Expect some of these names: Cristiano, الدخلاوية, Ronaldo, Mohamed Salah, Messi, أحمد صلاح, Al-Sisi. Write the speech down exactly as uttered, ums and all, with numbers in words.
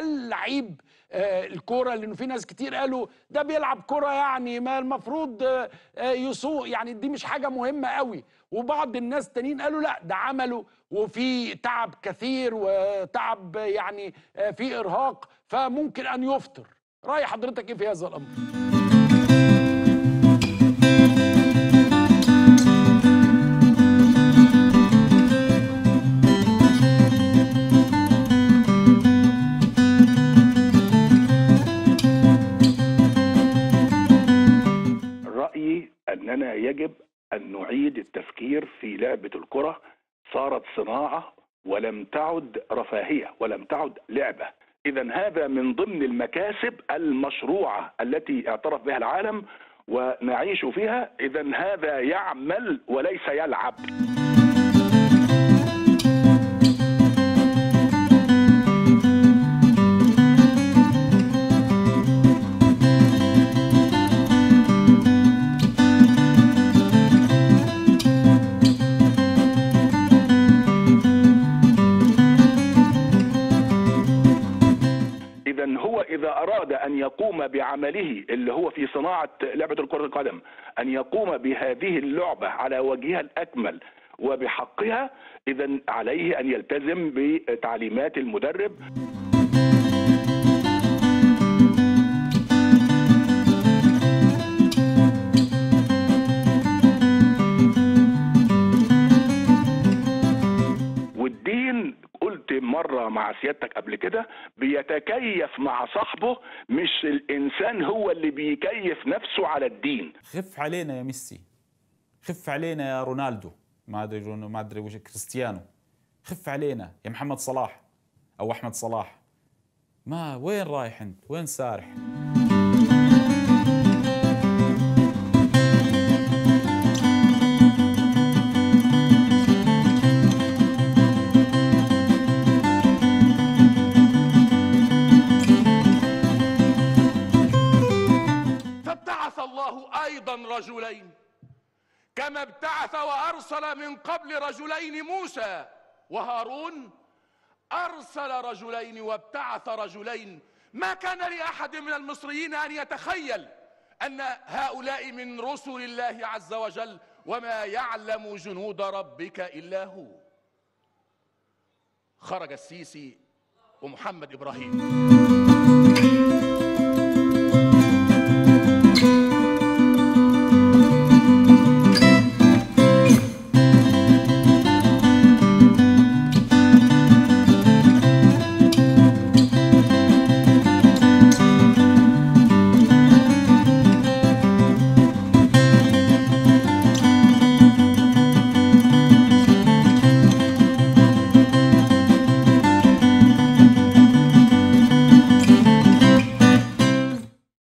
هل لعيب الكوره؟ لانه في ناس كتير قالوا ده بيلعب كوره يعني ما المفروض يسوق، يعني دي مش حاجه مهمه قوي. وبعض الناس تانيين قالوا لا ده عمله وفي تعب كثير وتعب يعني في ارهاق فممكن ان يفطر. راي حضرتك ايه في هذا الامر؟ أننا يجب أن نعيد التفكير في لعبة الكرة، صارت صناعة ولم تعد رفاهية ولم تعد لعبة. إذن هذا من ضمن المكاسب المشروعة التي اعترف بها العالم ونعيش فيها. إذن هذا يعمل وليس يلعب. إذا أراد أن يقوم بعمله اللي هو في صناعة لعبة كرة القدم، أن يقوم بهذه اللعبة على وجهها الأكمل وبحقها، إذن عليه أن يلتزم بتعليمات المدرب. والدين قلت مرة مع سيادتك قبل كده بيتكيف مع صاحبه، مش الإنسان هو اللي بيكيف نفسه على الدين. خف علينا يا ميسي، خف علينا يا رونالدو، ما أدري ما أدري وش كريستيانو، خف علينا يا محمد صلاح أو أحمد صلاح. ما وين رايح أنت؟ وين سارح؟ رجلين كما ابتعث وأرسل من قبل رجلين موسى وهارون، أرسل رجلين وابتعث رجلين. ما كان لأحد من المصريين أن يتخيل أن هؤلاء من رسل الله عز وجل، وما يعلم جنود ربك إلا هو. خرج السيسي ومحمد إبراهيم.